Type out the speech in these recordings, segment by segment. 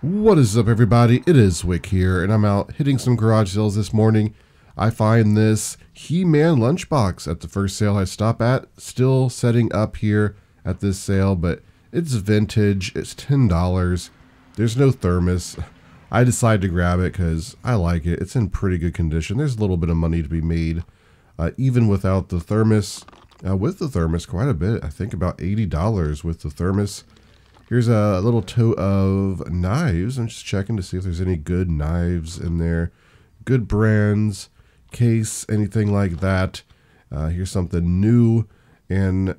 What is up, everybody? It is Wick here, and I'm out hitting some garage sales this morning. I find this He-Man lunchbox at the first sale I stop at. Still setting up here at this sale, but it's vintage. It's $10. There's no thermos. I decided to grab it because I like it. It's in pretty good condition. There's a little bit of money to be made, even without the thermos. With the thermos, quite a bit. I think about $80 with the thermos. Here's a little tote of knives. I'm just checking to see if there's any good knives in there. Good brands, case, anything like that. Here's something new, and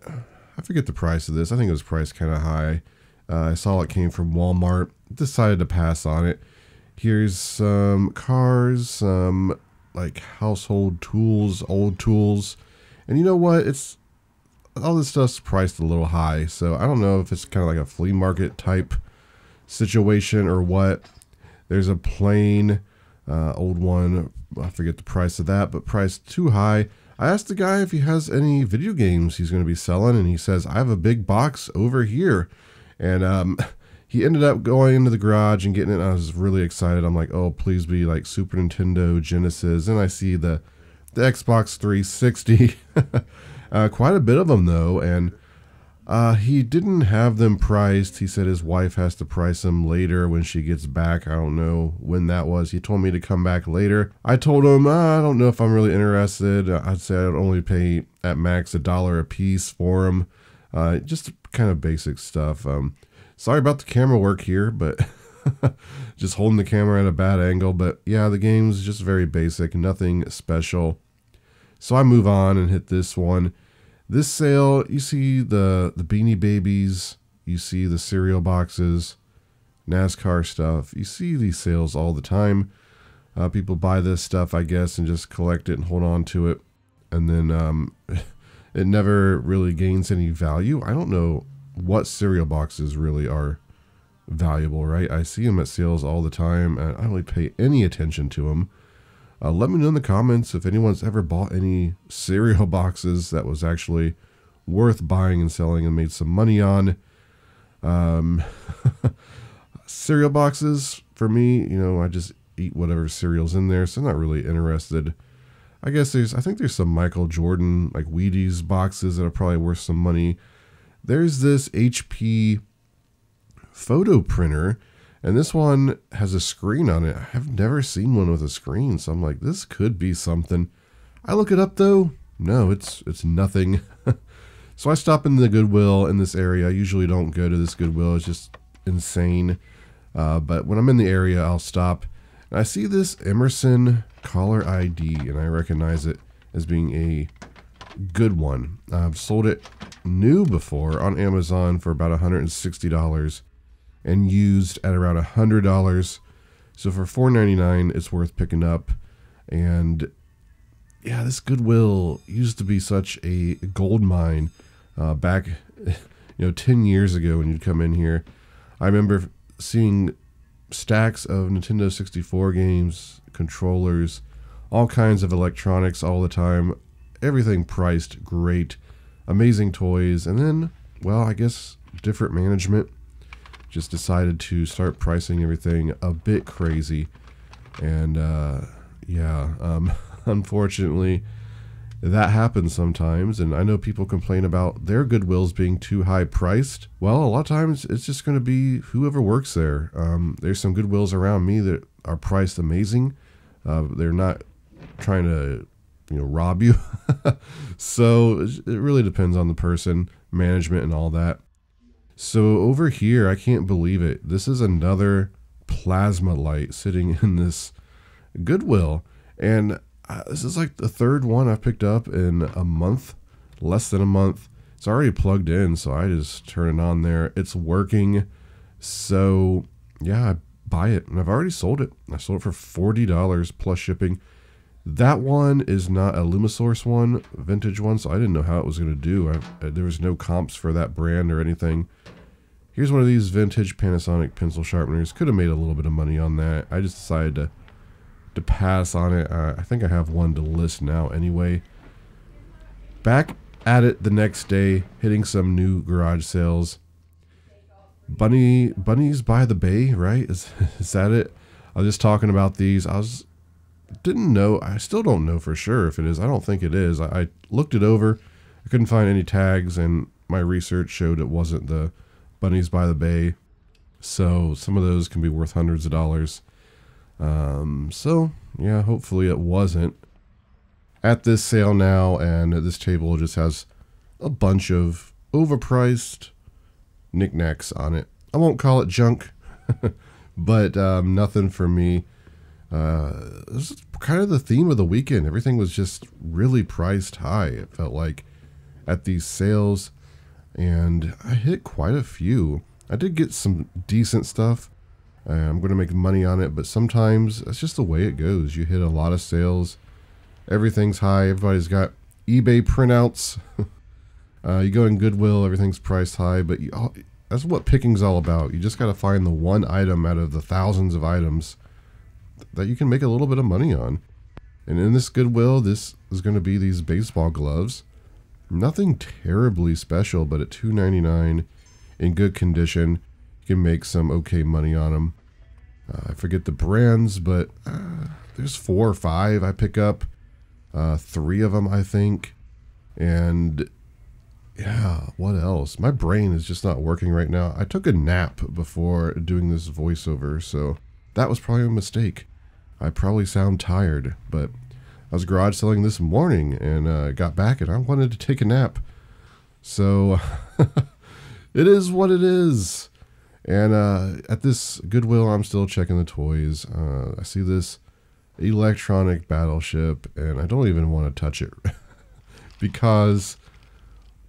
I forget the price of this. I think it was priced kind of high. I saw it came from Walmart. Decided to pass on it. Here's some cars, some like household tools, old tools. And you know what? It's all this stuff's priced a little high, so I don't know if it's kind of like a flea market type situation or what. There's a plane, old one. I forget the price of that, but priced too high. I asked the guy if he has any video games he's going to be selling, and he says, I have a big box over here. And he ended up going into the garage and getting it. I was really excited. I'm like, oh, please be like Super Nintendo, Genesis. And I see the Xbox 360. Quite a bit of them, though, and he didn't have them priced. He said his wife has to price them later when she gets back. I don't know when that was. He told me to come back later. I told him, I don't know if I'm really interested. I'd say I'd only pay at max $1 a piece for them. Just kind of basic stuff. Sorry about the camera work here, but just holding the camera at a bad angle. But yeah, the game's just very basic, nothing special. So I move on and hit this one. This sale, you see the Beanie Babies, you see the cereal boxes, NASCAR stuff. You see these sales all the time. People buy this stuff, I guess, and just collect it and hold on to it. And then it never really gains any value. I don't know what cereal boxes really are valuable, right? I see them at sales all the time, and I don't really pay any attention to them. Let me know in the comments if anyone's ever bought any cereal boxes that was actually worth buying and selling and made some money on. Cereal boxes, for me, you know, I just eat whatever cereal's in there, so I'm not really interested. I guess I think there's some Michael Jordan, like Wheaties boxes that are probably worth some money. There's this HP photo printer. And this one has a screen on it. I have never seen one with a screen, so I'm like, this could be something. I look it up, though. No, it's nothing. So I stop in the Goodwill in this area. I usually don't go to this Goodwill. It's just insane. But when I'm in the area, I'll stop. And I see this Emerson caller ID, and I recognize it as being a good one. I've sold it new before on Amazon for about $160. And used at around $100, so for $4.99 it's worth picking up. And yeah, this Goodwill used to be such a gold mine back, you know, 10 years ago when you'd come in here. I remember seeing stacks of Nintendo 64 games, controllers, all kinds of electronics all the time, everything priced great, amazing toys, and then, well, I guess different management just decided to start pricing everything a bit crazy. And yeah, unfortunately that happens sometimes, and I know people complain about their Goodwills being too high priced. Well, a lot of times it's just going to be whoever works there. There's some Goodwills around me that are priced amazing. They're not trying to, you know, rob you. So it really depends on the person, management, and all that. So over here, I can't believe it. This is another plasma light sitting in this Goodwill. And this is like the third one I've picked up in a month, less than a month. It's already plugged in, so I just turn it on there. It's working. So yeah, I buy it, and I've already sold it. I sold it for $40 plus shipping. That one is not a Lumisource one, vintage one, so I didn't know how it was going to do. There was no comps for that brand or anything. Here's one of these vintage Panasonic pencil sharpeners. Could have made a little bit of money on that. I just decided to pass on it. I think I have one to list now anyway. Back at it the next day, hitting some new garage sales. Bunnies by the Bay, right? Is that it? I was just talking about these. Didn't know. I still don't know for sure if it is. I don't think it is. I looked it over. I couldn't find any tags, and my research showed it wasn't the Bunnies by the Bay. So some of those can be worth hundreds of dollars. So yeah, hopefully it wasn't at this sale now. And this table just has a bunch of overpriced knickknacks on it. I won't call it junk, but nothing for me. This is kind of the theme of the weekend. Everything was just really priced high, it felt like, at these sales, and I hit quite a few. I did get some decent stuff. I'm going to make money on it, but sometimes that's just the way it goes. You hit a lot of sales. Everything's high. Everybody's got eBay printouts. You go in Goodwill, everything's priced high, but that's what picking's all about. You just got to find the one item out of the thousands of items that you can make a little bit of money on. And in this Goodwill, this is going to be these baseball gloves. Nothing terribly special, but at $2.99 in good condition, you can make some okay money on them. I forget the brands, but there's 4 or 5 I pick up. 3 of them, I think. And yeah, what else? My brain is just not working right now. I took a nap before doing this voiceover, so that was probably a mistake. I probably sound tired, but I was garage selling this morning and got back and I wanted to take a nap. So it is what it is. And at this Goodwill, I'm still checking the toys. I see this electronic battleship and I don't even want to touch it because,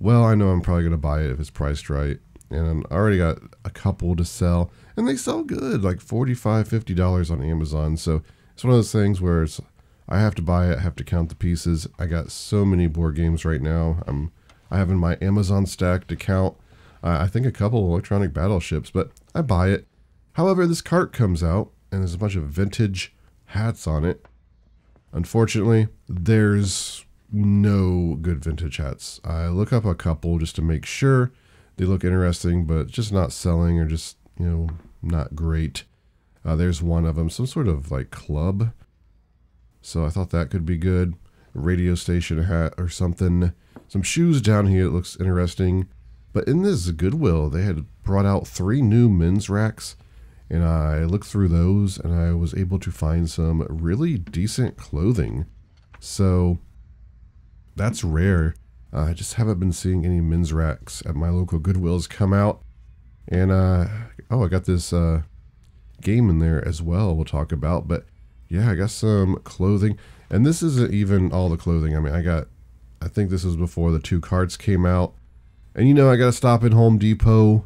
well, I know I'm probably going to buy it if it's priced right. And I already got a couple to sell. And they sell good, like $45, $50 on Amazon. So it's one of those things where it's, I have to buy it, I have to count the pieces. I got so many board games right now. I have in my Amazon stack to count, I think, a couple of electronic battleships, but I buy it. However, this cart comes out, and there's a bunch of vintage hats on it. Unfortunately, there's no good vintage hats. I look up a couple just to make sure. They look interesting, but just not selling, or just, you know, not great. There's one of them, some sort of like club. So I thought that could be good. A radio station hat or something. Some shoes down here, it looks interesting. But in this Goodwill, they had brought out 3 new men's racks. And I looked through those and I was able to find some really decent clothing. So that's rare. I just haven't been seeing any men's racks at my local Goodwills come out. And, oh, I got this game in there as well we'll talk about. But, yeah, I got some clothing. And this isn't even all the clothing. I mean, I think this was before the 2 carts came out. And, you know, I got to stop in Home Depot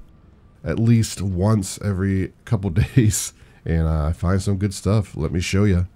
at least once every couple days. And I find some good stuff. Let me show you.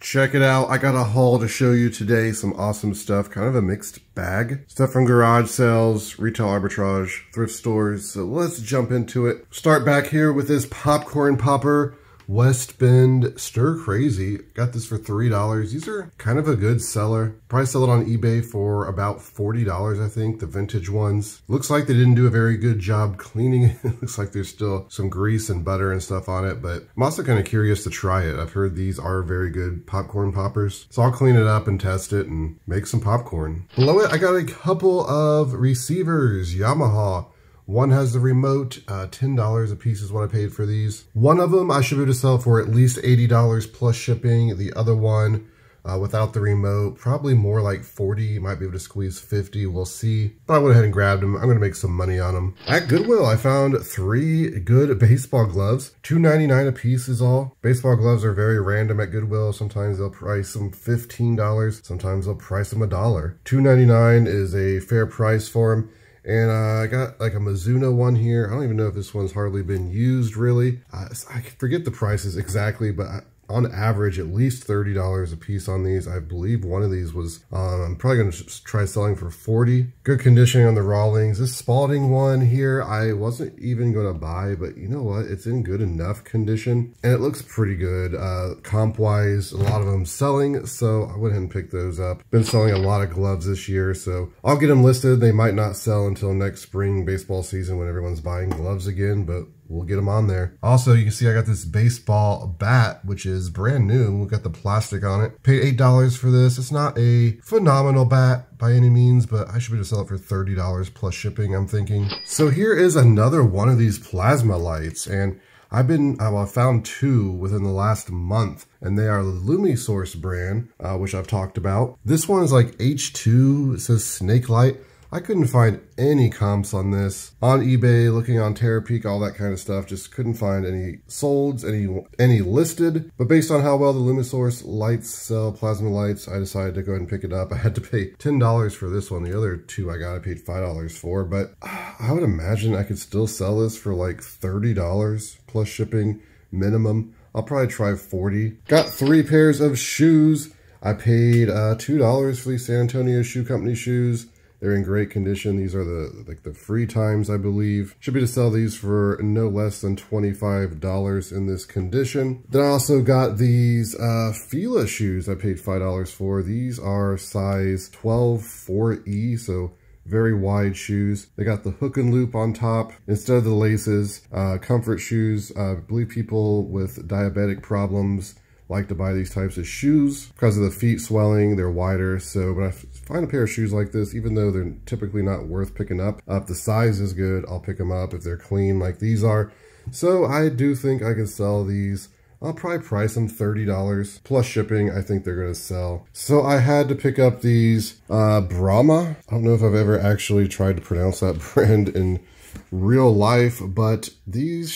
Check it out, I got a haul to show you today. Some awesome stuff, kind of a mixed bag. Stuff from garage sales, retail arbitrage, thrift stores. So let's jump into it. Start back here with this popcorn popper, West Bend Stir Crazy. Got this for $3. These are kind of a good seller. Probably sell it on eBay for about $40, I think, the vintage ones. Looks like they didn't do a very good job cleaning it. It looks like there's still some grease and butter and stuff on it, but I'm also kind of curious to try it. I've heard these are very good popcorn poppers. So I'll clean it up and test it and make some popcorn. Below it, I got a couple of receivers, Yamaha. One has the remote, $10 a piece is what I paid for these. One of them I should be able to sell for at least $80 plus shipping. The other one, without the remote, probably more like 40, might be able to squeeze 50, we'll see. But I went ahead and grabbed them. I'm gonna make some money on them. At Goodwill, I found 3 good baseball gloves. $2.99 a piece is all. Baseball gloves are very random at Goodwill. Sometimes they'll price them $15, sometimes they'll price them $1. $2.99 is a fair price for them. And I got like a Mizuno one here. I don't even know if this one's hardly been used really. I forget the prices exactly, but I on average at least $30 a piece on these. I believe one of these was, I'm probably going to try selling for $40. Good conditioning on the Rawlings. This Spalding one here, I wasn't even going to buy, but you know what? It's in good enough condition and it looks pretty good. Comp wise, a lot of them selling, so I went ahead and picked those up. Been selling a lot of gloves this year, so I'll get them listed. They might not sell until next spring baseball season when everyone's buying gloves again, but we'll get them on there. Also, you can see I got this baseball bat, which is brand new. We've got the plastic on it. Paid $8 for this. It's not a phenomenal bat by any means, but I should be able to sell it for $30 plus shipping, I'm thinking. So here is another one of these plasma lights, and I found two within the last month, and they are the Lumisource brand, which I've talked about. This one is like H2, it says Snake Light. I couldn't find any comps on this. On eBay, looking on Terapeak, all that kind of stuff, just couldn't find any solds, any listed. But based on how well the Lumisource lights sell, plasma lights, I decided to go ahead and pick it up. I had to pay $10 for this one. The other two I got, I paid $5 for, but I would imagine I could still sell this for like $30 plus shipping minimum. I'll probably try 40. Got three pairs of shoes. I paid $2 for these San Antonio Shoe Company shoes. They're in great condition. These are the Free Times, I believe. Should be to sell these for no less than $25 in this condition. Then I also got these Fila shoes I paid $5 for. These are size 12 4E, so very wide shoes. They got the hook and loop on top instead of the laces. Comfort shoes. I believe people with diabetic problems like to buy these types of shoes because of the feet swelling. They're wider, so when I find a pair of shoes like this, even though they're typically not worth picking up, if the size is good, I'll pick them up if they're clean like these are. So I do think I can sell these. I'll probably price them $30 plus shipping. I think they're going to sell. So I had to pick up these Brahma. I don't know if I've ever actually tried to pronounce that brand in real life, but these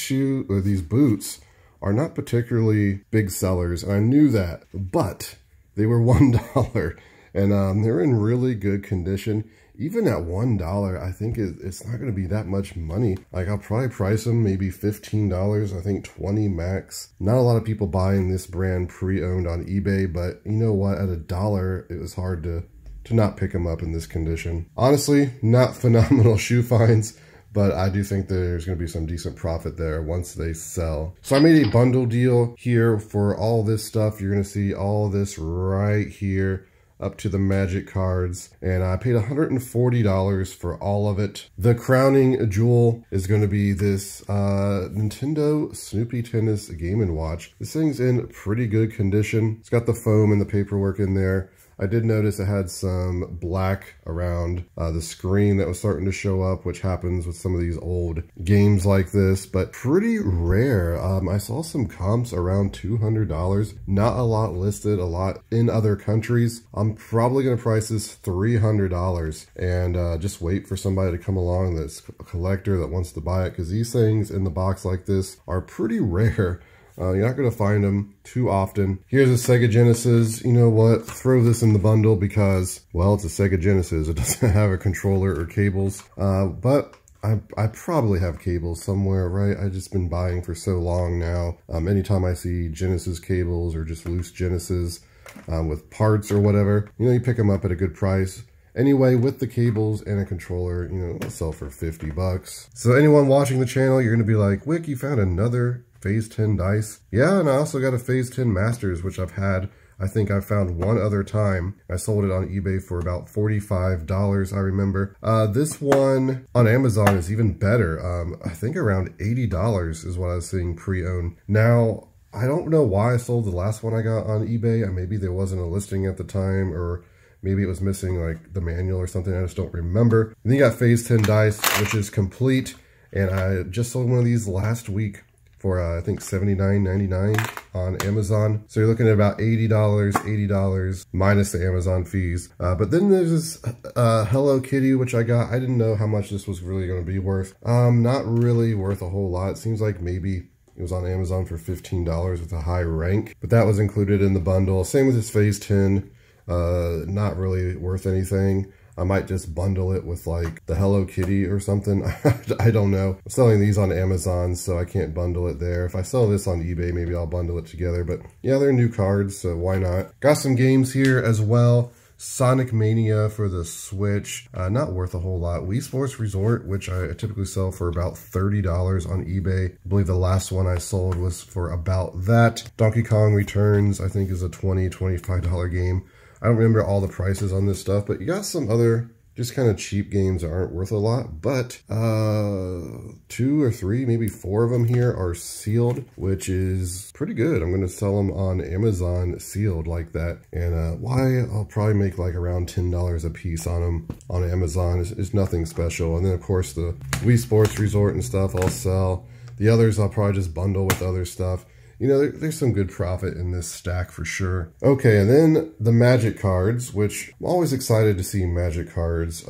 boots are not particularly big sellers, and I knew that, but they were $1, and they're in really good condition. Even at $1, I think it's not going to be that much money. Like, I'll probably price them maybe $15, I think $20 max. Not a lot of people buying this brand pre-owned on eBay, but you know what, at $1, it was hard to not pick them up in this condition. Honestly, not phenomenal shoe finds, but I do think there's going to be some decent profit there once they sell. So I made a bundle deal here for all this stuff. You're going to see all this right here up to the Magic cards, and I paid $140 for all of it. The crowning jewel is going to be this Nintendo Snoopy Tennis Game and Watch. This thing's in pretty good condition. It's got the foam and the paperwork in there. I did notice it had some black around the screen that was starting to show up, which happens with some of these old games like this, but pretty rare. I saw some comps around $200, not a lot listed, a lot in other countries. I'm probably going to price this $300 and just wait for somebody to come along that's a collector that wants to buy it, because these things in the box like this are pretty rare. You're not going to find them too often. Here's a Sega Genesis. You know what? Throw this in the bundle because, well, it's a Sega Genesis. It doesn't have a controller or cables. But I probably have cables somewhere, right? I've just been buying for so long now. Anytime I see Genesis cables or just loose Genesis with parts or whatever, you know, you pick them up at a good price. Anyway, with the cables and a controller, you know, it'll sell for $50. So anyone watching the channel, you're going to be like, Wick, you found another Phase 10 dice. Yeah, and I also got a Phase 10 Masters, which I've had, I think I found one other time. I sold it on eBay for about $45, I remember. This one on Amazon is even better. I think around $80 is what I was seeing pre-owned. Now, I don't know why I sold the last one I got on eBay. Maybe there wasn't a listing at the time, or maybe it was missing like the manual or something. I just don't remember. And then you got Phase 10 dice, which is complete. And I just sold one of these last week for I think $79.99 on Amazon. So you're looking at about $80 minus the Amazon fees. But then there's this Hello Kitty, which I got. I didn't know how much this was really going to be worth. Not really worth a whole lot. It seems like maybe it was on Amazon for $15 with a high rank, but that was included in the bundle. Same with this Phase 10, not really worth anything. I might just bundle it with like the Hello Kitty or something. I don't know. I'm selling these on Amazon, so I can't bundle it there. If I sell this on eBay, maybe I'll bundle it together. But yeah, they're new cards, so why not? Got some games here as well. Sonic Mania for the Switch, not worth a whole lot. Wii Sports Resort, which I typically sell for about $30 on eBay. I believe the last one I sold was for about that. Donkey Kong Returns, I think, is a $20, $25 game. I don't remember all the prices on this stuff, but you got some other just kind of cheap games that aren't worth a lot, but two or three, maybe four of them here are sealed, which is pretty good. I'm gonna sell them on Amazon sealed like that. And I'll probably make like around $10 a piece on them on Amazon. It's nothing special. And then of course the Wii Sports Resort and stuff I'll sell. The others I'll probably just bundle with other stuff. You know, there's some good profit in this stack for sure. Okay, and then the Magic cards, which I'm always excited to see Magic cards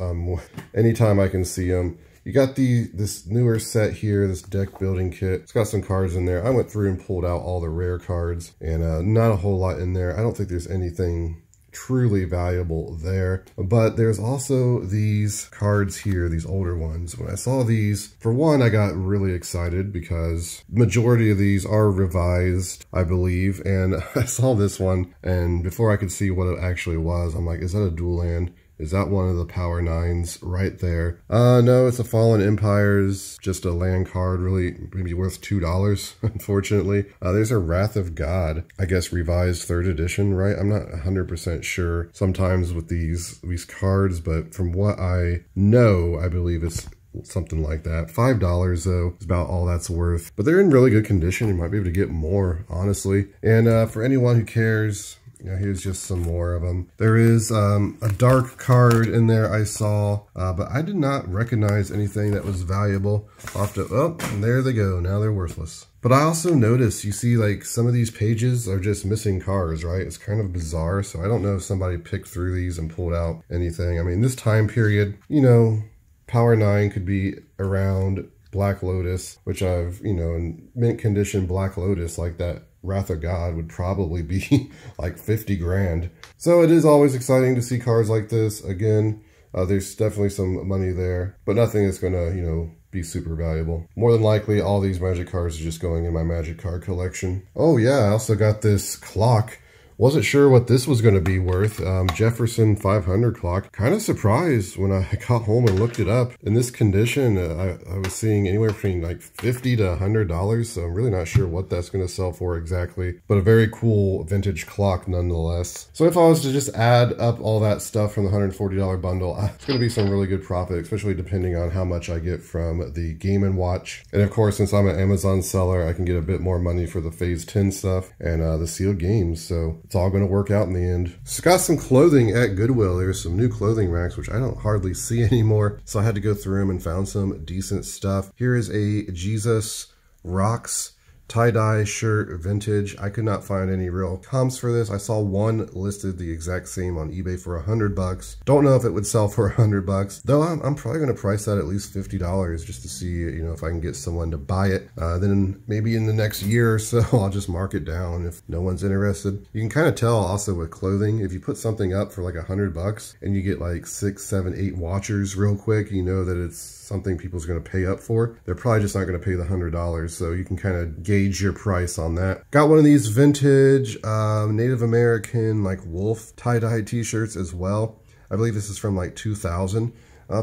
anytime I can see them. You got this newer set here, this deck building kit. It's got some cards in there. I went through and pulled out all the rare cards, and not a whole lot in there. I don't think there's anything truly valuable there, but there's also these cards here, these older ones. When I saw these, for one, I got really excited because the majority of these are revised, I believe, and I saw this one, and before I could see what it actually was, I'm like, is that a dual land? Is that one of the Power Nines right there? No, it's a Fallen Empires, just a land card, really, maybe worth $2, unfortunately. There's a Wrath of God, I guess revised 3rd edition, right? I'm not 100% sure sometimes with these cards, but from what I know, I believe it's something like that. $5 though is about all that's worth, but they're in really good condition. You might be able to get more, honestly. And for anyone who cares, yeah, here's just some more of them. There is a dark card in there I saw, but I did not recognize anything that was valuable. And there they go. Now they're worthless. But I also noticed, you see, like, some of these pages are just missing cards, right? It's kind of bizarre, so I don't know if somebody picked through these and pulled out anything. I mean, this time period, you know, Power 9 could be around Black Lotus, which I've, you know, in mint condition Black Lotus like that. Wrath of God would probably be like 50 grand. So it is always exciting to see cards like this. Again, there's definitely some money there, but nothing that's going to, you know, be super valuable. More than likely, all these Magic cards are just going in my Magic card collection. Oh yeah, I also got this clock. Wasn't sure what this was going to be worth. Jefferson 500 clock. Kind of surprised when I got home and looked it up. In this condition, I was seeing anywhere between like $50 to $100, so I'm really not sure what that's going to sell for exactly. But a very cool vintage clock nonetheless. So if I was to just add up all that stuff from the $140 bundle, it's going to be some really good profit, especially depending on how much I get from the Game & Watch. And of course, since I'm an Amazon seller, I can get a bit more money for the Phase 10 stuff and the sealed games. So it's all going to work out in the end. So got some clothing at Goodwill. There's some new clothing racks, which I don't hardly see anymore. So I had to go through them and found some decent stuff. Here is a Jesus Rocks tie-dye shirt, vintage. I could not find any real comps for this. I saw one listed the exact same on eBay for $100. Don't know if it would sell for $100, though I'm probably going to price that at least $50 just to see, you know, if I can get someone to buy it. Then maybe in the next year or so, I'll just mark it down if no one's interested. You can kind of tell also with clothing, if you put something up for like $100 and you get like 6, 7, 8 watchers real quick, you know that it's something people's going to pay up for. They're probably just not going to pay the $100, so you can kind of gauge your price on that. Got one of these vintage Native American like wolf tie-dye t-shirts as well. I believe this is from like 2000.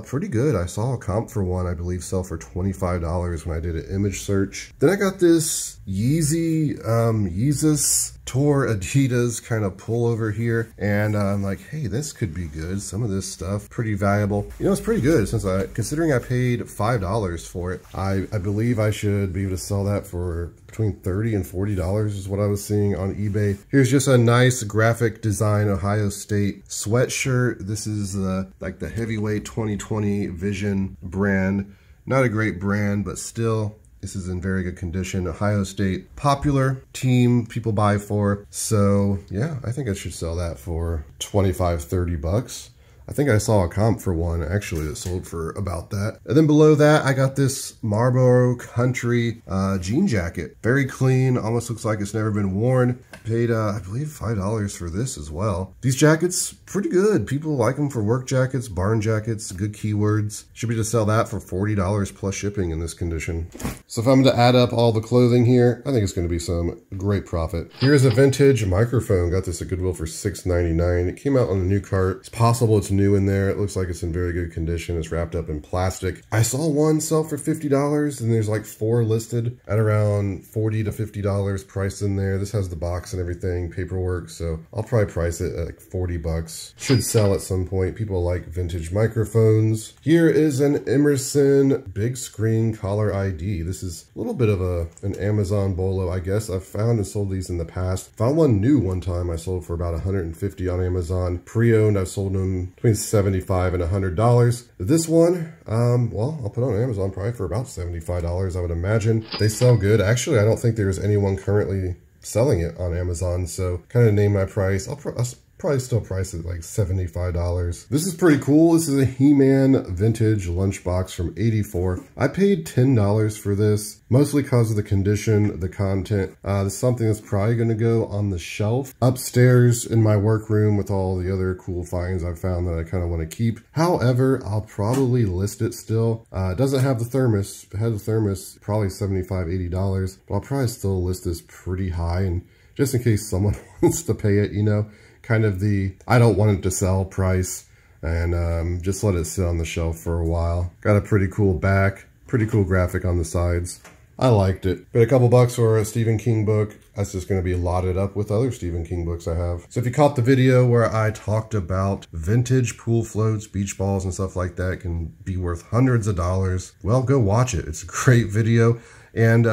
Pretty good. I saw a comp for one, I believe, sell for $25 when I did an image search. Then I got this Yeezy, Yeezus Tor Adidas kind of pullover here. And I'm like, hey, this could be good. Some of this stuff, pretty valuable. You know, it's pretty good since considering I paid $5 for it. I believe I should be able to sell that for between $30 and $40 is what I was seeing on eBay. Here's just a nice graphic design Ohio State sweatshirt. This is like the heavyweight 2020 Vision brand. Not a great brand, but still, this is in very good condition. Ohio State, popular team, people buy for. So yeah, I think I should sell that for $25, $30. I think I saw a comp for one, actually, that sold for about that. And then below that, I got this Marlboro Country jean jacket. Very clean, almost looks like it's never been worn. Paid, I believe, $5 for this as well. These jackets, pretty good. People like them for work jackets, barn jackets, good keywords. Should be to sell that for $40 plus shipping in this condition. So if I'm to add up all the clothing here, I think it's going to be some great profit. Here's a vintage microphone. Got this at Goodwill for $6.99. It came out on a new cart. It's possible it's new in there. It looks like it's in very good condition. It's wrapped up in plastic. I saw one sell for $50, and there's like four listed at around $40 to $50 priced in there. This has the box and everything, paperwork, so I'll probably price it at like 40 bucks. Should sell at some point. People like vintage microphones. Here is an Emerson big screen collar ID. This is a little bit of an Amazon bolo, I guess. I've found and sold these in the past. Found one new one time I sold for about $150 on Amazon. Pre-owned, I've sold them between $75 and $100. This one, well, I'll put on Amazon probably for about $75, I would imagine. They sell good. Actually, I don't think there's anyone currently selling it on Amazon, so kind of name my price. I'll probably still price it like $75. This is pretty cool. This is a He-Man vintage lunchbox from '84. I paid $10 for this, mostly because of the condition, the content. This is something that's probably going to go on the shelf upstairs in my workroom with all the other cool finds I've found that I kind of want to keep. However, I'll probably list it still. It doesn't have the thermos. If it had the thermos, probably $75, $80, but I'll probably still list this pretty high, and just in case someone wants to pay it, you know, kind of the I don't want it to sell price, and just let it sit on the shelf for a while. Got a pretty cool back, pretty cool graphic on the sides. I liked it. Paid a couple bucks for a Stephen King book. That's just going to be lotted up with other Stephen King books I have. So if you caught the video where I talked about vintage pool floats, beach balls, and stuff like that can be worth hundreds of dollars, well, go watch it. It's a great video. And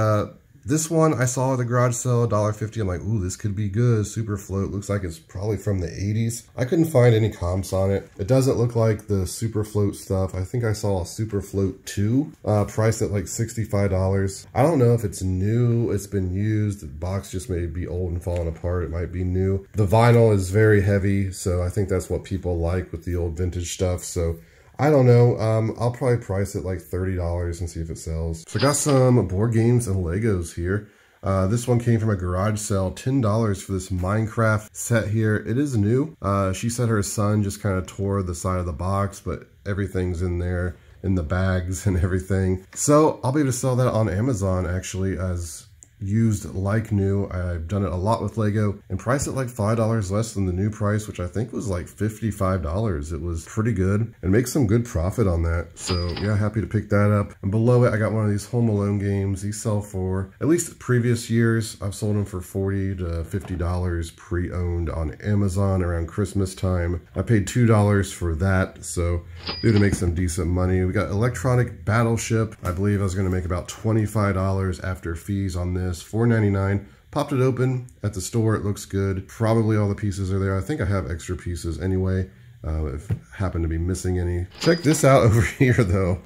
this one I saw at the garage sale, $1.50. I'm like, ooh, this could be good. Super float. Looks like it's probably from the 80s. I couldn't find any comps on it. It doesn't look like the super float stuff. I think I saw a super float 2 priced at like $65. I don't know if it's new. It's been used. The box just may be old and falling apart. It might be new. The vinyl is very heavy, so I think that's what people like with the old vintage stuff. So I don't know. I'll probably price it like $30 and see if it sells. So I got some board games and Legos here. This one came from a garage sale, $10 for this Minecraft set here. It is new. She said her son just kind of tore the side of the box, but everything's in there, in the bags and everything. So I'll be able to sell that on Amazon, actually, as used like new. I've done it a lot with Lego, and priced it like $5 less than the new price, which I think was like $55. It was pretty good and makes some good profit on that. So yeah, happy to pick that up. And below it, I got one of these Home Alone games. These sell for, at least previous years, I've sold them for $40 to $50 pre-owned on Amazon around Christmas time. I paid $2 for that, so due to make some decent money. We got Electronic Battleship. I believe I was going to make about $25 after fees on this. $4.99. Popped it open at the store. It looks good. Probably all the pieces are there. I think I have extra pieces anyway. If I happen to be missing any. Check this out over here, though.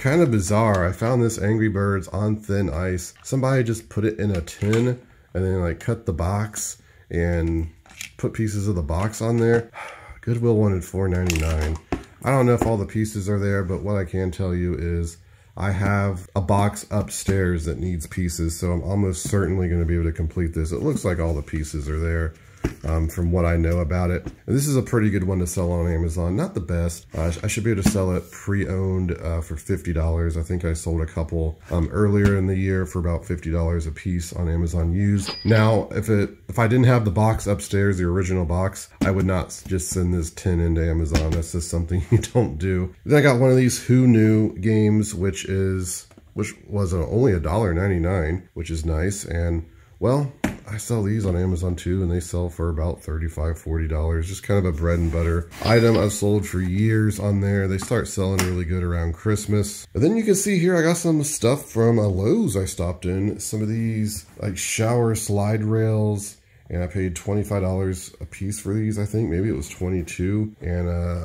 Kind of bizarre. I found this Angry Birds on thin ice. Somebody just put it in a tin and then like cut the box and put pieces of the box on there. Goodwill wanted $4.99. I don't know if all the pieces are there, but what I can tell you is I have a box upstairs that needs pieces, so I'm almost certainly going to be able to complete this. It looks like all the pieces are there, from what I know about it. And this is a pretty good one to sell on Amazon. Not the best. I should be able to sell it pre-owned for $50. I think I sold a couple earlier in the year for about $50 a piece on Amazon used. Now, if I didn't have the box upstairs, the original box, I would not just send this tin into Amazon. That's just something you don't do. Then I got one of these Who Knew games, which was only $1.99, which is nice. And well, I sell these on Amazon too, and they sell for about $35, $40. Just kind of a bread and butter item I've sold for years on there. They start selling really good around Christmas. And then you can see here I got some stuff from a Lowe's I stopped in. Some of these like shower slide rails, and I paid $25 a piece for these, I think. Maybe it was $22. And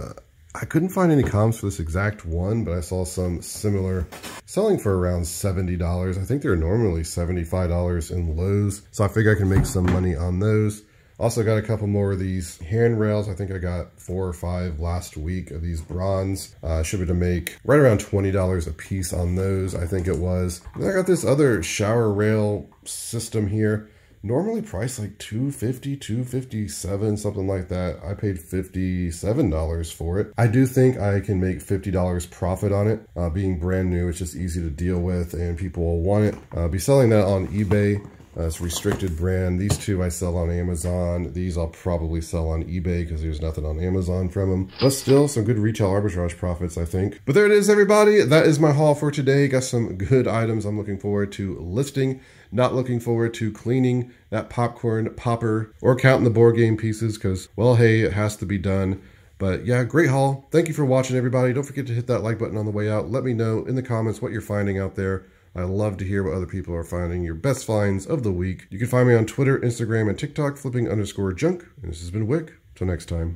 I couldn't find any comps for this exact one, but I saw some similar selling for around $70. I think they're normally $75 in Lowe's, so I figure I can make some money on those. Also got a couple more of these handrails. I think I got 4 or 5 last week of these bronze. Should be to make right around $20 a piece on those, I think it was. And then I got this other shower rail system here. Normally priced like $250, $257, something like that. I paid $57 for it. I do think I can make $50 profit on it. Being brand new, it's just easy to deal with and people will want it. I'll be selling that on eBay. It's restricted brand. These two I sell on Amazon. These I'll probably sell on eBay because there's nothing on Amazon from them. But still, some good retail arbitrage profits, I think. But there it is, everybody. That is my haul for today. Got some good items I'm looking forward to listing. Not looking forward to cleaning that popcorn popper or counting the board game pieces because, well, hey, it has to be done. But yeah, great haul. Thank you for watching, everybody. Don't forget to hit that like button on the way out. Let me know in the comments what you're finding out there. I love to hear what other people are finding, your best finds of the week. You can find me on Twitter, Instagram, and TikTok, flipping_junk. And this has been Wick. Till next time.